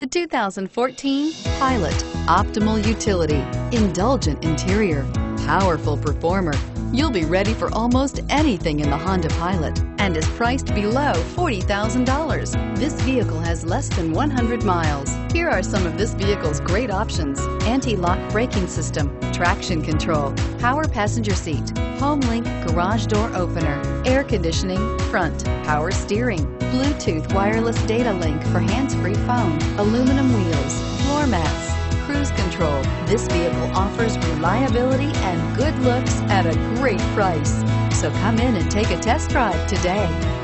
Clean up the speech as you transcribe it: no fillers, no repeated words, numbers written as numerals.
The 2014 Pilot. Optimal utility, indulgent interior, powerful performer. You'll be ready for almost anything in the Honda Pilot and is priced below $40,000. This vehicle has less than 100 miles. Here are some of this vehicle's great options: anti-lock braking system, traction control, power passenger seat, home link garage door opener, air conditioning, front, power steering, Bluetooth wireless data link for hands-free phone, aluminum wheels, floor mats, cruise control. This vehicle offers reliability and good looks at a great price. So come in and take a test drive today.